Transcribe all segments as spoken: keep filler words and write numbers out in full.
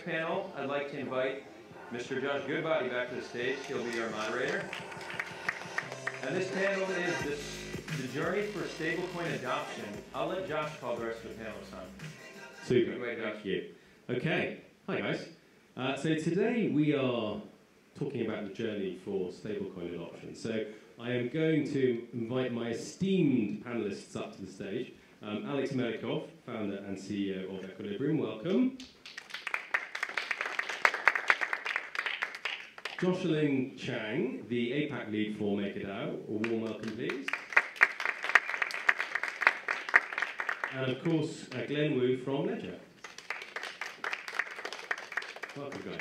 next panel, I'd like to invite Mister Josh Goodbody back to the stage. He'll be our moderator. And this panel is this, the journey for stablecoin adoption. I'll let Josh call the rest of the panelists on. Super. Anyway, thank you. Okay. Hi, guys. Uh, so today we are talking about the journey for stablecoin adoption. So I am going to invite my esteemed panelists up to the stage. Um, Alex Melikhov, founder and C E O of Equilibrium, welcome. Jocelyn Chang, the A PAC lead for MakerDAO, a warm welcome, please. And of course, uh, Glenn Wu from Ledger. Welcome, guys.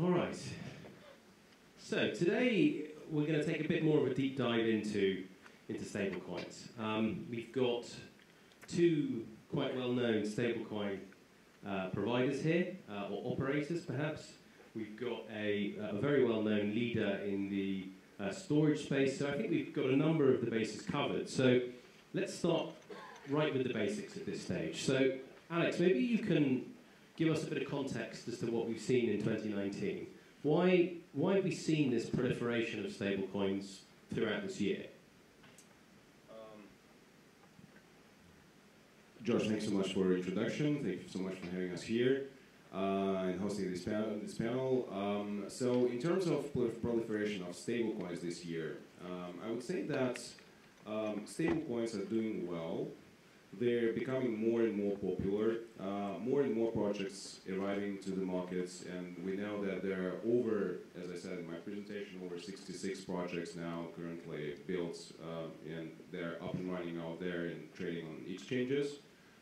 All right. So today we're going to take a bit more of a deep dive into into stablecoins. Um, we've got two quite well-known stablecoin uh, providers here, uh, or operators, perhaps. We've got a, a very well-known leader in the uh, storage space. So I think we've got a number of the bases covered. So let's start right with the basics at this stage. So Alex, maybe you can give us a bit of context as to what we've seen in twenty nineteen. Why, why have we seen this proliferation of stablecoins throughout this year? Um, Josh, thanks so much for your introduction. Thank you so much for having us here uh, and hosting this, pan this panel. Um, so in terms of proliferation of stablecoins this year, um, I would say that um, stablecoins are doing well. They're becoming more and more popular, uh, more and more projects arriving to the markets, and we know that there are over, as I said in my presentation, over sixty-six projects now currently built, um, and they're up and running out there and trading on exchanges.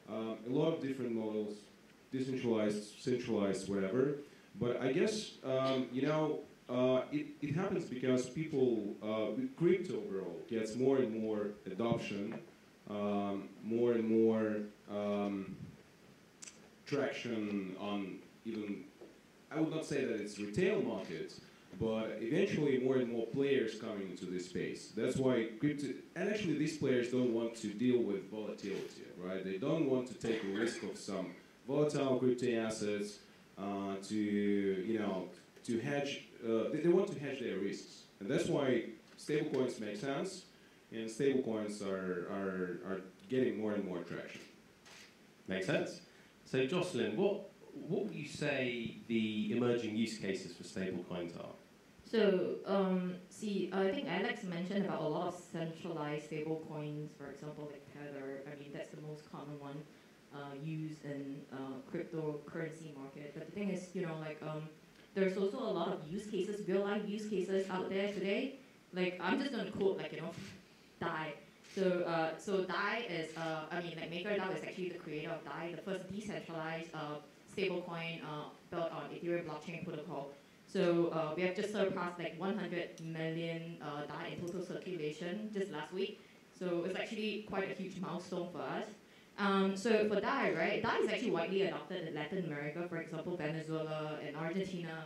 Um, a lot of different models, decentralized, centralized, whatever, but I guess, um, you know, Uh, it, it happens because people, uh, crypto overall gets more and more adoption, um, more and more um, traction on even, I would not say that it's retail markets, but eventually more and more players coming into this space. That's why crypto, and actually these players don't want to deal with volatility, right? They don't want to take a risk of some volatile crypto assets uh, to, you know, to hedge, uh, they, they want to hedge their risks. And that's why stablecoins make sense, and stablecoins are, are, are getting more and more traction. Makes sense. So Jocelyn, what, what would you say the emerging use cases for stablecoins are? So, um, see, I think Alex mentioned about a lot of centralized stablecoins, for example, like Tether. I mean, that's the most common one uh, used in uh, cryptocurrency market. But the thing is, you know, like, um, there's also a lot of use cases, real-life use cases out there today. Like, I'm just going to quote, like, you know, D A I. So, uh, so D A I is, uh, I mean, like, MakerDAO is actually the creator of D A I, the first decentralized uh, stablecoin uh, built on Ethereum blockchain protocol. So, uh, we have just surpassed, like, one hundred million uh, D A I in total circulation just last week. So, it's actually quite a huge milestone for us. Um, so for D A I, right, D A I is actually widely adopted in Latin America, for example, Venezuela and Argentina,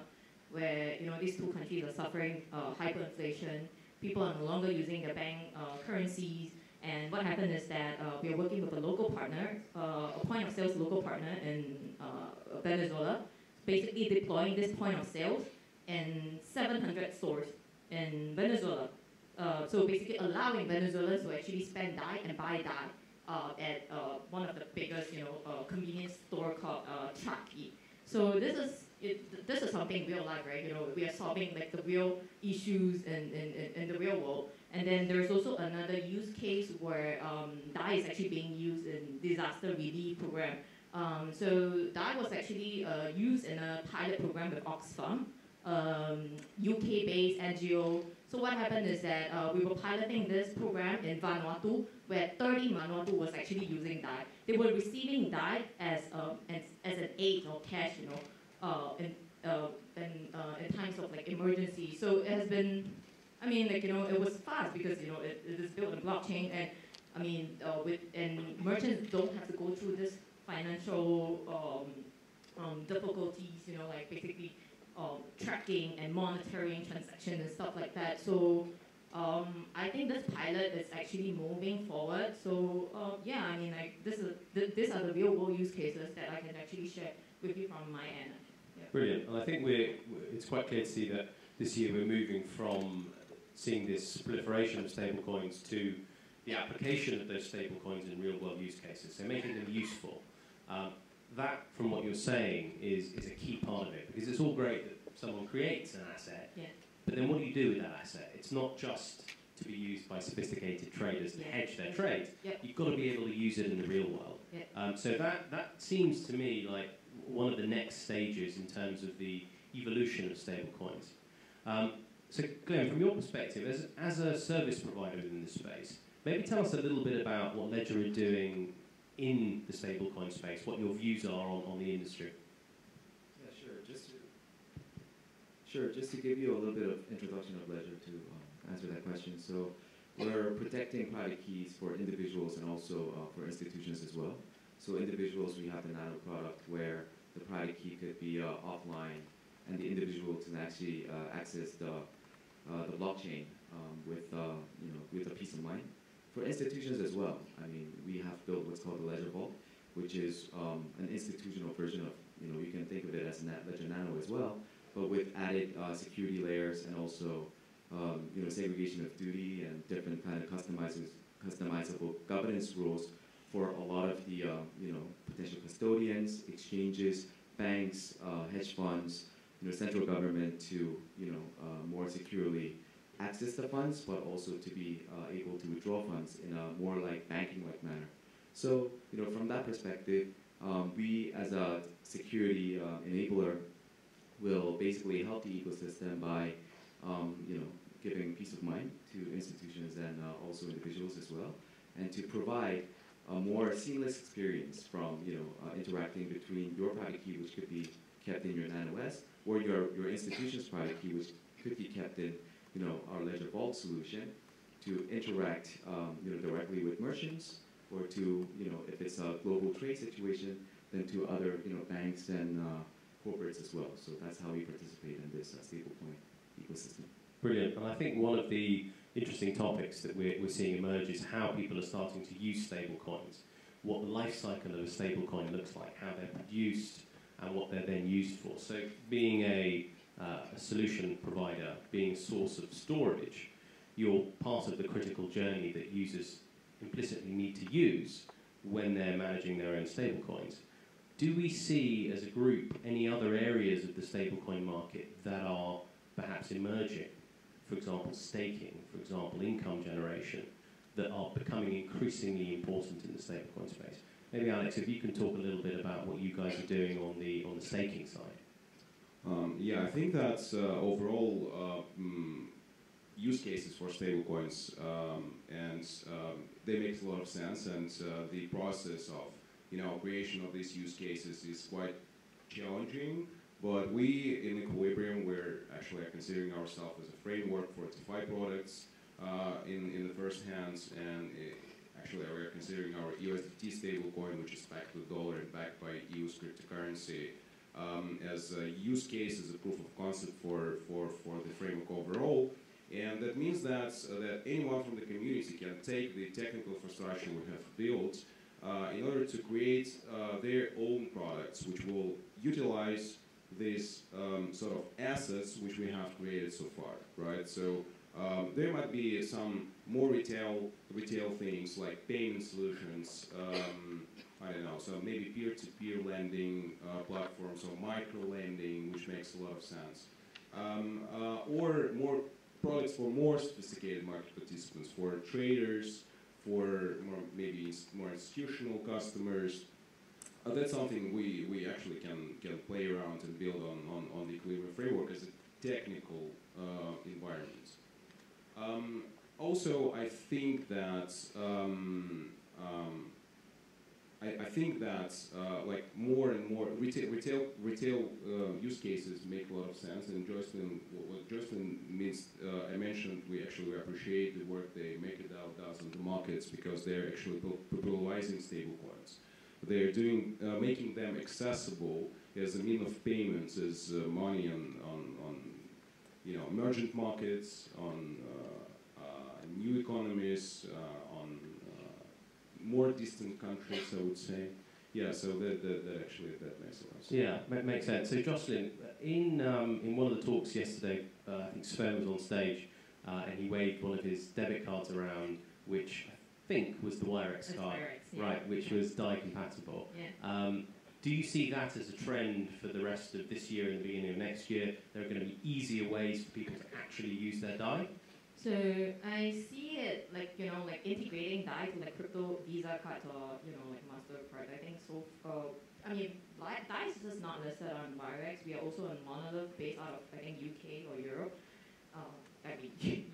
where, you know, these two countries are suffering uh, hyperinflation. People are no longer using their bank uh, currencies, and what happened is that uh, we are working with a local partner, uh, a point of sales local partner in uh, Venezuela, basically deploying this point of sales in seven hundred stores in Venezuela. Uh, so basically allowing Venezuelans to actually spend D A I and buy D A I. Uh, at uh, one of the biggest, you know, uh, convenience store called uh, Traki. So this is it, this is something real life, right? You know, we are solving like the real issues in, in, in the real world. And then there's also another use case where um, D A I is actually being used in disaster relief program. Um, so D A I was actually uh, used in a pilot program with Oxfam, um, U K-based N G O. So what happened is that uh, we were piloting this program in Vanuatu, where thirty Vanuatu was actually using D A I. They were receiving D A I as, um, as, as an aid or cash, you know, uh, in, uh, in, uh, in times of like emergency. So it has been, I mean, like, you know, it was fast because, you know, it, it is built on blockchain, and I mean, uh, with, and merchants don't have to go through this financial um, um, difficulties, you know, like basically, Um, tracking and monitoring transactions and stuff like that. So Um, I think this pilot is actually moving forward. So uh, yeah, I mean, like this is th these are the real world use cases that I can actually share with you from my end. Yeah. Brilliant, and I think we're it's quite clear to see that this year we're moving from seeing this proliferation of stablecoins to the application of those stablecoins in real world use cases. So making them useful. Um, that, from what you're saying, is is a key part of it, because it's all great that someone creates an asset. Yeah. But then what do you do with that asset? It's not just to be used by sophisticated traders to hedge their trades. Yep. You've got to be able to use it in the real world. Yep. Um, so that, that seems to me like one of the next stages in terms of the evolution of stablecoins. Um, so Glenn, from your perspective, as, as a service provider in this space, maybe tell us a little bit about what Ledger are doing in the stablecoin space, what your views are on, on the industry. Sure, just to give you a little bit of introduction of Ledger to um, answer that question. So we're protecting private keys for individuals and also uh, for institutions as well. So individuals, we have the nano product where the private key could be uh, offline and the individual can actually uh, access the, uh, the blockchain um, with, uh, you know, with a peace of mind. For institutions as well, I mean, we have built what's called the Ledger Vault, which is um, an institutional version of, you know, you can think of it as Ledger Nano as well, but with added uh, security layers and also um, you know, segregation of duty and different kind of customizable governance rules for a lot of the uh, you know, potential custodians, exchanges, banks, uh, hedge funds, you know, central government to, you know, uh, more securely access the funds, but also to be uh, able to withdraw funds in a more like banking-like manner. So, you know, from that perspective, um, we as a security uh, enabler will basically help the ecosystem by, um, you know, giving peace of mind to institutions and uh, also individuals as well, and to provide a more seamless experience from, you know, uh, interacting between your private key, which could be kept in your NanoS, or your your institution's private key, which could be kept in, you know, our Ledger Vault solution, to interact, um, you know, directly with merchants, or to, you know, if it's a global trade situation, then to other, you know, banks and Uh, corporates as well. So that's how we participate in this uh, stablecoin ecosystem. Brilliant. And I think one of the interesting topics that we're, we're seeing emerge is how people are starting to use stablecoins, what the life cycle of a stablecoin looks like, how they're produced, and what they're then used for. So being a, uh, a solution provider, being a source of storage, you're part of the critical journey that users implicitly need to use when they're managing their own stablecoins. Do we see, as a group, any other areas of the stablecoin market that are perhaps emerging? For example, staking, for example, income generation, that are becoming increasingly important in the stablecoin space? Maybe, Alex, if you can talk a little bit about what you guys are doing on the, on the staking side. Um, yeah, I think that uh, overall uh, mm, use cases for stablecoins, um, and um, they make a lot of sense, and uh, the process of you know, creation of these use cases is quite challenging, but we in Equilibrium, we're actually considering ourselves as a framework for DeFi products uh, in, in the first hands, and it, actually we're considering our E O S D T stablecoin, which is backed with dollar and backed by E U's cryptocurrency, um, as a use case, as a proof of concept for, for, for the framework overall. And that means that, uh, that anyone from the community can take the technical infrastructure we have built Uh, in order to create uh, their own products, which will utilize these um, sort of assets which we have created so far, right? So um, there might be some more retail retail things like payment solutions, um, I don't know, so maybe peer-to-peer lending uh, platforms or micro-lending, which makes a lot of sense. Um, uh, or more products for more sophisticated market participants, for traders, for more, maybe more institutional customers. Uh, that's something we, we actually can, can play around and build on, on, on the Equilibrium framework as a technical uh, environment. Um, also, I think that um, um, I, I think that uh, like more and more retail retail retail uh, use cases make a lot of sense. And Jocelyn, what Jocelyn means, uh, I mentioned, we actually appreciate the work they MakerDAO does on the markets, because they're actually popularizing stablecoins. They're doing uh, making them accessible as a mean of payments, as uh, money on, on on you know, emergent markets, on uh, uh, new economies, uh, on uh, more distant countries, I would say. Yeah, so that, that, that actually that makes sense. Yeah, that makes sense. So Jocelyn, in um, in one of the talks yesterday, uh, I think Sven was on stage, uh, and he waved one of his debit cards around, which I think was the WireX card, WireX, yeah. right? Which was D A I compatible. Yeah. Um, do you see that as a trend for the rest of this year and the beginning of next year? There are going to be easier ways for people to actually use their D A I. So I see it like, you know, like integrating D A I to like crypto Visa cards or, you know, like MasterCard. I think so. Uh, I mean, D A I is just not listed on WireX. We are also on Monolith based out of I think U K or Europe. Um, I mean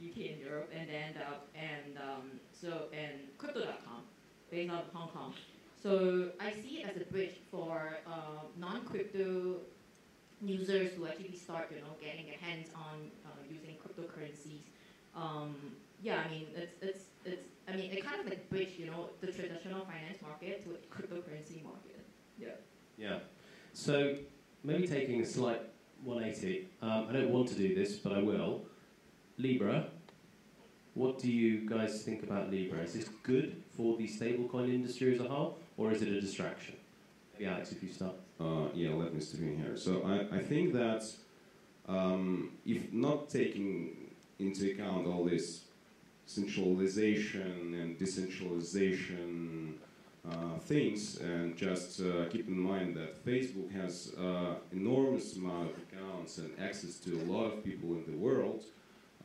U K and Europe, and then uh, and um, so and crypto dot com based out of Hong Kong. So I see it as a bridge for uh, non-crypto users to actually start, you know, getting their hands on uh, using cryptocurrencies. Um, yeah, I mean, it's, it's, it's, I mean, it kind of like bridge, you know, the traditional finance market to a cryptocurrency market. Yeah. Yeah. So maybe taking a slight one eighty, um, I don't want to do this, but I will. Libra, what do you guys think about Libra? Is this good for the stablecoin industry as a whole, or is it a distraction? Maybe Alex, if you start. Uh, yeah, let me step in here. So I, I think that um, if not taking into account all this centralization and decentralization uh, things, and just uh, keep in mind that Facebook has uh, enormous amount of accounts and access to a lot of people in the world.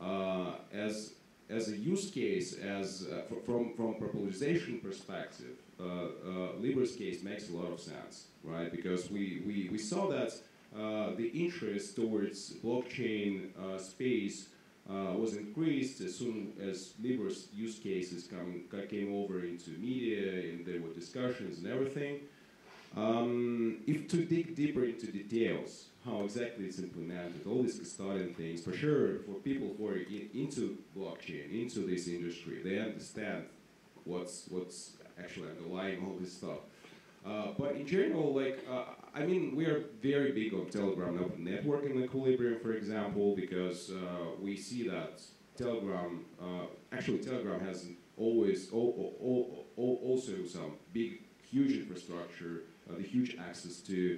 Uh, as as a use case, as uh, fr from from propositionalization perspective, uh, uh, Libra's case makes a lot of sense, right? Because we we we saw that uh, the interest towards blockchain uh, space Uh, was increased as soon as Libra's use cases come, came over into media, and there were discussions and everything. Um, if to dig deeper into details, how exactly it's implemented, all these custodian things, for sure, for people who are in, into blockchain, into this industry, they understand what's, what's actually underlying all this stuff. Uh, but in general, like, uh, I mean, we are very big on Telegram and open networking, Equilibrium, for example, because uh, we see that Telegram, uh, actually Telegram has always oh, oh, oh, also some big, huge infrastructure, uh, the huge access to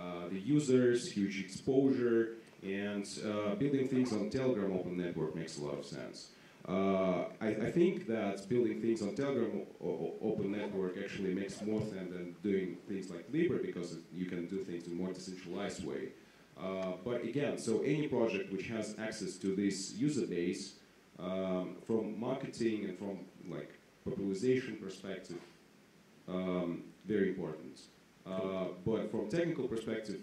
uh, the users, huge exposure, and uh, building things on Telegram open network makes a lot of sense. Uh, I, I think that building things on Telegram or open network actually makes more sense than doing things like Libra, because you can do things in a more decentralized way. Uh, but again, so any project which has access to this user base, um, from marketing and from like popularization perspective, um, very important. Uh, but from technical perspective,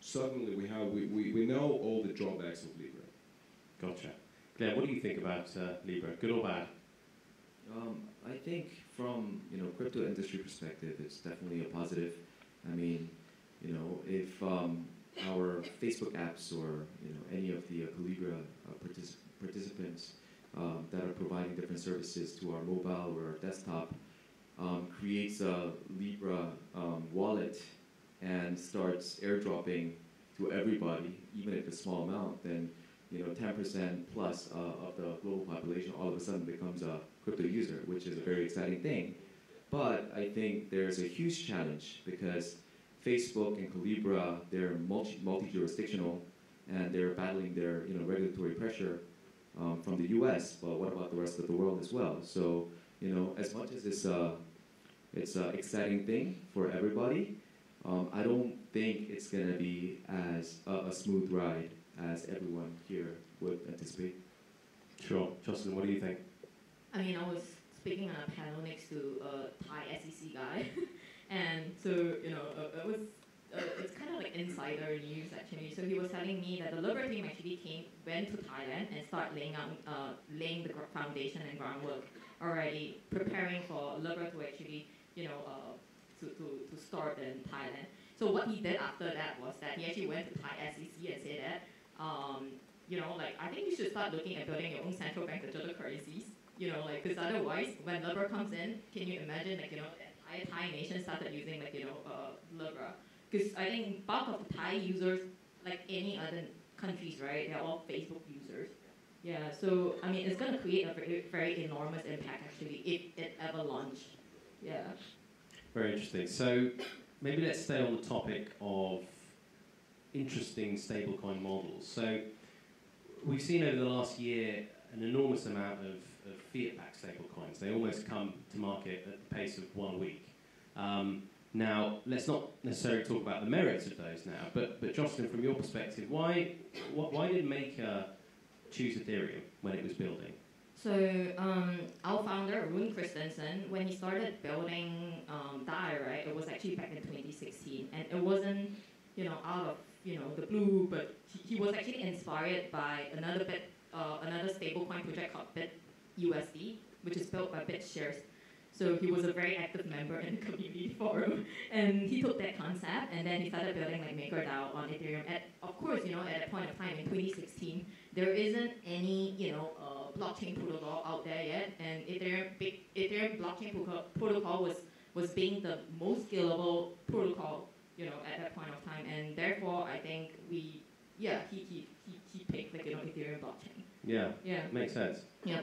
suddenly we have we, we, we know all the drawbacks of Libra. Gotcha. Glenn, what do you think about uh, Libra, good or bad? Um, I think from, you know, crypto industry perspective, it's definitely a positive. I mean, you know, if um, our Facebook apps or, you know, any of the uh, Calibra uh, particip participants um, that are providing different services to our mobile or our desktop um, creates a Libra um, wallet and starts airdropping to everybody, even if it's a small amount, then you know, ten percent plus uh, of the global population all of a sudden becomes a crypto user, which is a very exciting thing. But I think there's a huge challenge because Facebook and Calibra, they're multi, multi-jurisdictional, and they're battling their, you know, regulatory pressure um, from the U S, but what about the rest of the world as well? So, you know, as much as it's a, it's a exciting thing for everybody, um, I don't think it's going to be as a, a smooth ride as everyone here would anticipate. Sure. Jocelyn, what do you think? I mean, I was speaking on a panel next to a Thai S E C guy, and so, you know, uh, it was uh, it's kind of like insider news actually. So he was telling me that the Libra team actually came, went to Thailand and started laying out, uh, laying the foundation and groundwork already, preparing for Libra to actually, you know, uh, to, to, to start in Thailand. So what he did after that was that he actually went to Thai S E C and said that, Um, you know, like, I think you should start looking at building your own central bank digital currencies, you know, like, because otherwise, when Libra comes in, can you imagine, like, you know, the entire Thai nation started using, like, you know, uh, Libra? Because I think bulk of Thai users, like any other countries, right, they're all Facebook users, Yeah, so I mean, it's going to create a very, very enormous impact actually if it ever launched. Yeah. Very interesting. So maybe let's stay on the topic of interesting stablecoin models. So we've seen over the last year an enormous amount of, of fiat-backed stablecoins. They almost come to market at the pace of one week. Um, Now, let's not necessarily talk about the merits of those now, but, but Jocelyn, from your perspective, why, why did Maker choose Ethereum when it was building? So um, our founder, Rune Christensen, when he started building um, D A I, right, it was actually back in twenty sixteen, and it wasn't, you know, out of, you know, the blue, but he, he was actually inspired by another bit, uh, another stablecoin project called BitUSD, which is built by BitShares. So he was a very active member in the community forum, and he took that concept, and then he started building like MakerDAO on Ethereum. At, of course, you know, at that point of time in twenty sixteen, there isn't any, you know, uh, blockchain protocol out there yet, and Ethereum, big, Ethereum blockchain protocol was was being the most scalable protocol, you know, at that point of time, and therefore I think we, yeah, he he he, he picked like, you know, Ethereum blockchain. Yeah. Yeah. Makes sense. Yeah.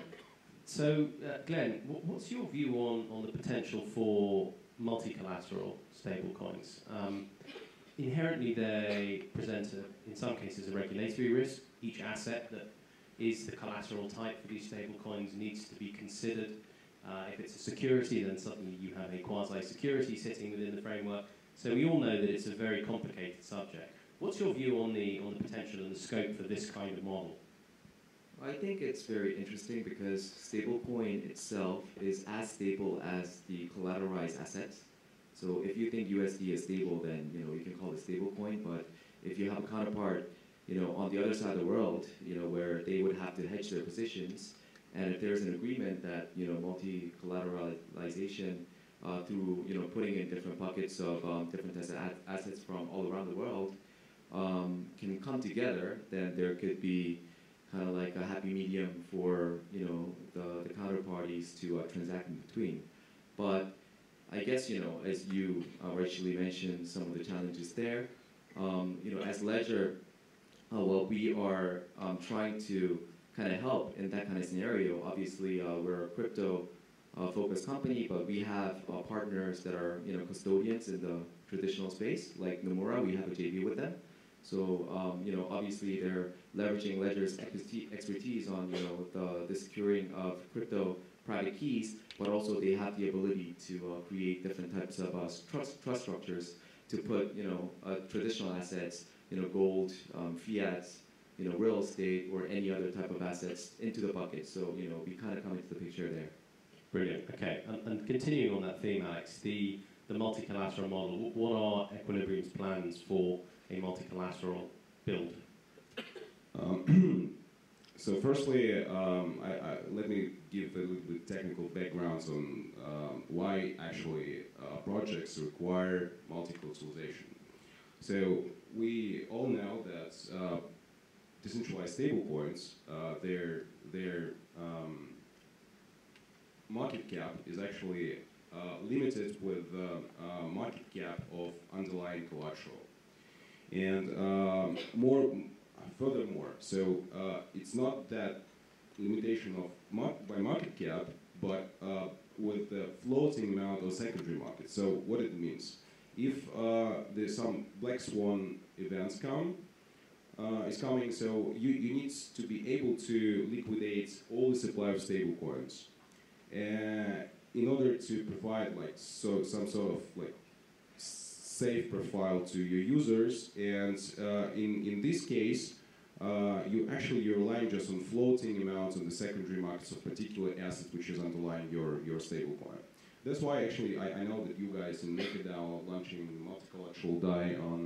So, uh, Glenn, what's your view on, on the potential for multi-collateral stablecoins? Um, inherently, they present, a, in some cases, a regulatory risk. Each asset that is the collateral type for these stablecoins needs to be considered. Uh, if it's a security, then suddenly you have a quasi-security sitting within the framework. So we all know that it's a very complicated subject. What's your view on the, on the potential and the scope for this kind of model? I think it's very interesting because stablecoin itself is as stable as the collateralized assets. So if you think U S D is stable, then you know you can call it stablecoin. But if you have a counterpart, you know, on the other side of the world, you know, where they would have to hedge their positions, and if there's an agreement that you know multi-collateralization uh, through you know putting in different buckets of um, different assets from all around the world um, can come together, then there could be kind of like a happy medium for you know the, the counterparties to uh, transact in between. But I guess you know as you uh, rightly mentioned some of the challenges there. Um, you know as Ledger, uh, well we are um, trying to kind of help in that kind of scenario. Obviously uh, we're a crypto uh, focused company, but we have uh, partners that are you know custodians in the traditional space like Nomura. We have a J V with them. So um, you know, obviously they're leveraging Ledger's expertise on you know the, the securing of crypto private keys, but also they have the ability to uh, create different types of uh, trust trust structures to put you know uh, traditional assets, you know gold, um, fiat, you know real estate, or any other type of assets into the bucket. So you know we kind of come into the picture there. Brilliant. Okay, and, and continuing on that theme, Alex, the the multi-collateral model. What are Equilibrium's plans for a multi-collateral build? Um, so firstly, um, I, I, let me give a little bit technical backgrounds on um, why actually uh, projects require multi-collateralization. So we all know that uh, decentralized stablecoins, uh, their, their um, market cap is actually uh, limited with the uh, market cap of underlying collateral. And um, more, furthermore, so uh, it's not that limitation of mar by market cap, but uh, with the floating amount of secondary market. So what it means, if uh, there's some black swan events come, uh, is coming, so you, you need to be able to liquidate all the supply of stable coins, uh, in order to provide like so some sort of like safe profile to your users, and uh, in, in this case, uh, you actually, you're relying just on floating amounts on the secondary markets of particular asset which is underlying your, your stablecoin. That's why actually I, I know that you guys in MakerDAO are launching multi-collateral D A I on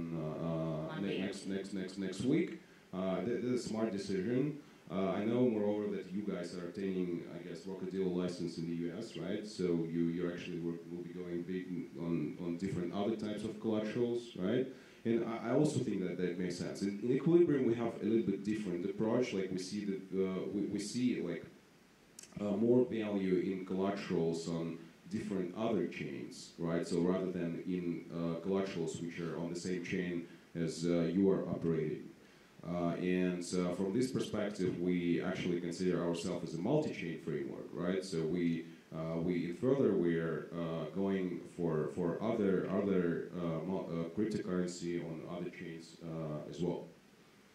uh, ne next, next, next, next week. Uh, that, that's a smart decision. Uh, I know, moreover, that you guys are obtaining, I guess, Rockadillo license in the U S, right? So you you actually will, will be going big on, on different other types of collaterals, right? And I, I also think that that makes sense. In, in Equilibrium, we have a little bit different approach. Like we see that uh, we, we see like uh, more value in collaterals on different other chains, right? So rather than in uh, collaterals which are on the same chain as uh, you are operating. Uh, and uh, from this perspective, we actually consider ourselves as a multi-chain framework, right? So we uh, we further we're uh, going for for other other uh, uh, cryptocurrency on other chains uh, as well.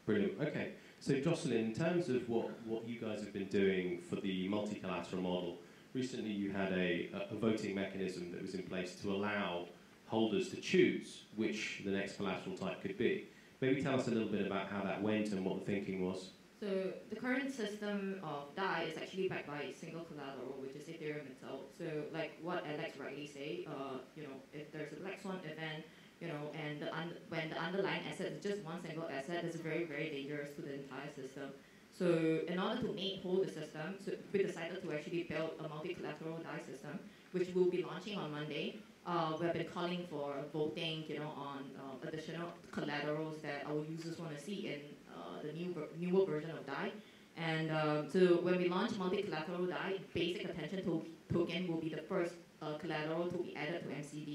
Brilliant. Okay. So Jocelyn, in terms of what what you guys have been doing for the multi-collateral model, recently you had a, a voting mechanism that was in place to allow holders to choose which the next collateral type could be. Maybe tell us a little bit about how that went and what the thinking was. So the current system of D A I is actually backed by a single collateral, which is Ethereum itself. So like what Alex rightly said, uh, you know, if there's a black swan event, you know, and the un when the underlying asset is just one single asset, it's very, very dangerous to the entire system. So in order to make whole the system, so we decided to actually build a multi-collateral D A I system, which we'll be launching on Monday. Uh, we've been calling for voting, you know, on uh, additional collaterals that our users want to see in uh, the new newer version of D A I. And um, so when we launch multi-collateral D A I, basic attention to token will be the first uh, collateral to be added to M C D.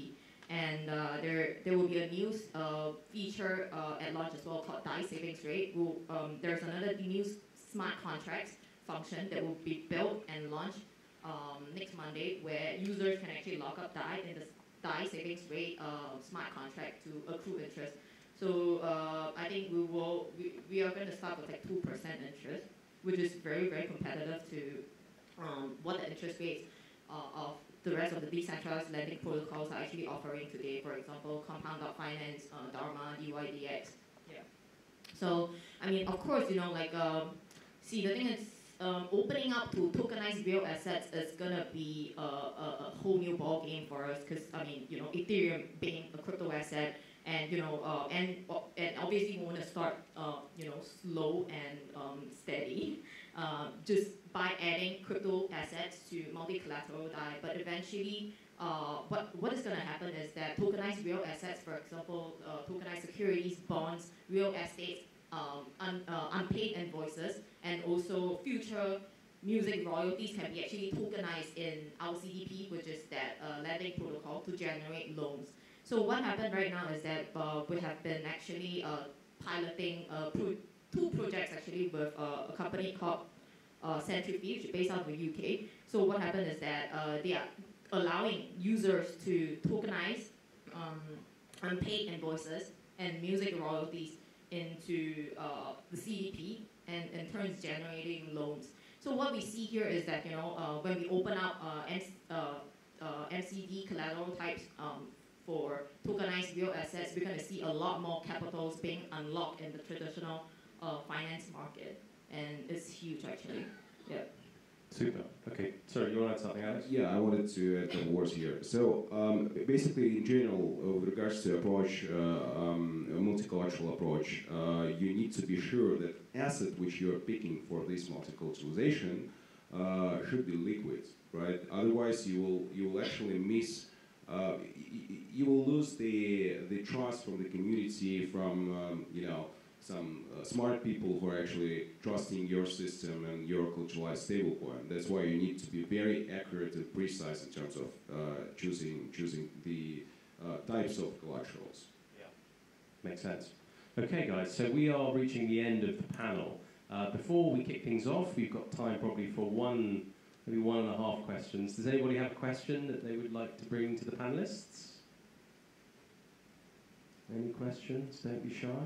And uh, there there will be a new uh, feature uh, at launch as well called D A I savings rate. We'll, um, there's another new smart contracts function that will be built and launched um, next Monday, where users can actually lock up D A I in the D A I savings rate uh, smart contract to accrue interest. So uh, I think we will we, we are going to start with like two percent interest, which is very very competitive to um, what the interest rates uh, of the rest of the decentralized lending protocols are actually offering today. For example, Compound.Finance, uh, Dharma, D Y D X. Yeah. So I mean, of course, you know, like um, see the thing is. Um, opening up to tokenized real assets is gonna be a, a, a whole new ball game for us, because I mean, you know, Ethereum being a crypto asset, and you know, uh, and and obviously we want to start, uh, you know, slow and um, steady, uh, just by adding crypto assets to multi-collateral D A I. But eventually, uh, what what is gonna happen is that tokenized real assets, for example, uh, tokenized securities, bonds, real estates. Um, un, uh, unpaid invoices and also future music royalties can be actually tokenized in L C D P, which is that uh, lending protocol to generate loans. So what happened right now is that uh, we have been actually uh, piloting uh, pro two projects actually with uh, a company called uh, Centrifuge based out of the U K. So what happened is that uh, they are allowing users to tokenize um, unpaid invoices and music royalties into uh, the C D P and in turns generating loans. So what we see here is that, you know, uh, when we open up uh, M uh, uh, M C D collateral types um, for tokenized real assets, we're going to see a lot more capitals being unlocked in the traditional uh, finance market, and it's huge actually. Yeah. Super. Okay. Sorry, you want to add something, Alex? Yeah, I wanted to add some words here. So, um, basically, in general, uh, with regards to approach, uh, um, a multicultural approach, uh, you need to be sure that asset which you are picking for this multiculturalization uh, should be liquid, right? Otherwise, you will you will actually miss, uh, you will lose the the trust from the community, from um, you know. Some uh, smart people who are actually trusting your system and your culturalized stablecoin. That's why you need to be very accurate and precise in terms of uh, choosing choosing the uh, types of collaterals. Yeah, makes sense. Okay, guys. So we are reaching the end of the panel. Uh, before we kick things off, we've got time probably for one, maybe one and a half questions. Does anybody have a question that they would like to bring to the panelists? Any questions? Don't be shy.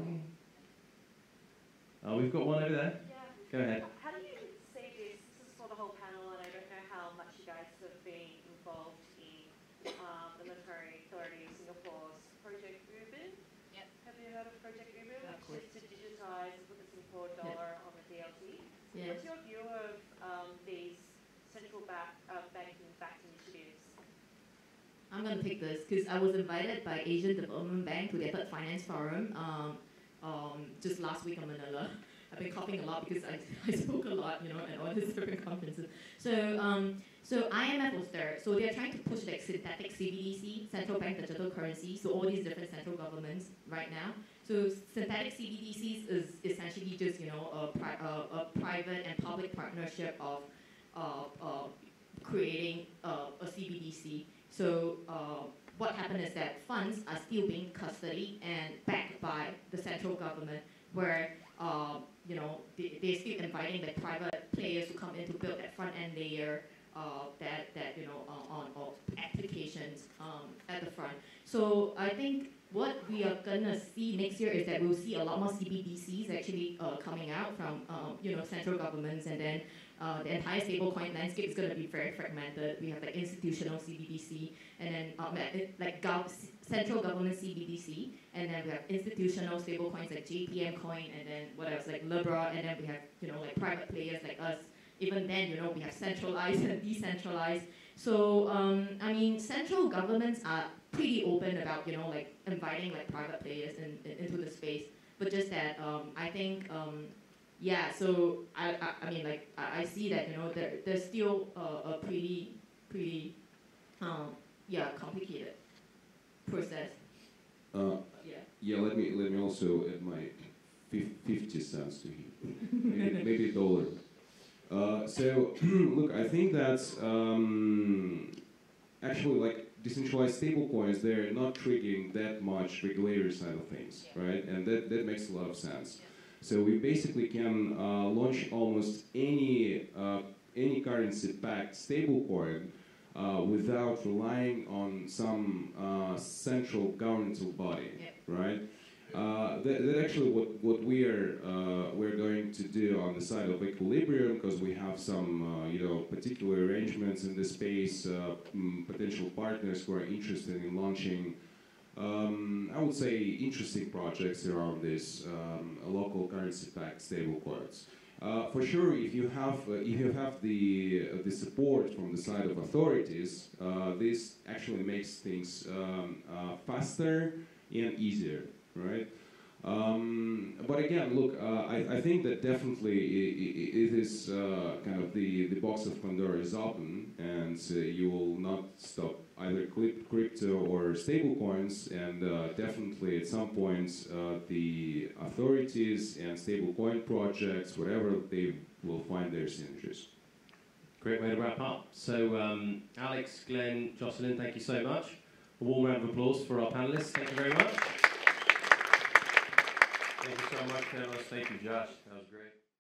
Oh, we've got one over there. Yeah. Go ahead. How do you see this? This is for the whole panel, and I don't know how much you guys have been involved in um, the Monetary Authority of Singapore's Project Ubin. Yep. Have you heard of Project Ubin, of which is to digitise and put the Singapore dollar yep. on the D L T? Yes. What's your view of um, these central back, uh, banking-backed initiatives? I'm going to pick this because I was invited by Asian Development Bank to the Third Finance Forum. Um, Um, just last week in Manila. I've been coughing a lot because I, I spoke a lot, you know, at all these different conferences. So, um, so I M F was there. So they're trying to push like synthetic C B D C, central bank digital currency, so all these different central governments right now. So synthetic C B D Cs is essentially just, you know, a, pri a, a private and public partnership of uh, uh, creating uh, a C B D C. So uh, what happened is that funds are still being custodied and backed by the central government, where uh, you know they, they're still inviting the private players to come in to build that front end layer, uh, that that you know uh, on of applications um, at the front. So I think what we are gonna see next year is that we'll see a lot more C B D Cs actually uh, coming out from um, you know central governments, and then uh, the entire stablecoin landscape is gonna be very fragmented. We have like institutional C B D C, and then um, like gov central government C B D C, and then we have institutional stablecoins like J P M Coin, and then what else like Libra, and then we have you know like private players like us. Even then, you know, we have centralized and decentralized. So um, I mean, central governments are pretty open about you know like inviting like private players in, in, into the space, but just that um, I think um, yeah. So I, I I mean like I, I see that you know there there's still uh, a pretty pretty um, yeah complicated process. Uh, yeah. Yeah. Let me let me also add my fifty cents to here, maybe, maybe a dollar. Uh, so look, I think that's um, actually like. Decentralized stablecoins, they're not triggering that much regulatory side of things, yeah. Right? And that, that makes a lot of sense. Yeah. So we basically can uh, launch almost any uh, any currency-backed stablecoin uh, without relying on some uh, central governmental body, yeah. Right? Uh, that, that actually what what we are uh, we're going to do on the side of Equilibrium, because we have some uh, you know particular arrangements in the space, uh, mm, potential partners who are interested in launching, um, I would say interesting projects around this um, local currency-backed stablecoins. Uh, for sure, if you have uh, if you have the uh, the support from the side of authorities, uh, this actually makes things um, uh, faster and easier. Right, um, but again, look, uh, I, I think that definitely it, it is uh, kind of the the box of Pandora is open, and uh, you will not stop either crypto or stablecoins, and uh, definitely at some point uh, the authorities and stablecoin projects, whatever, they will find their synergies. Great way to wrap up. So, um, Alex, Glenn, Jocelyn, thank you so much. A warm round of applause for our panelists. Thank you very much. Thank you so much, Carlos. Thank you, Josh. That was great.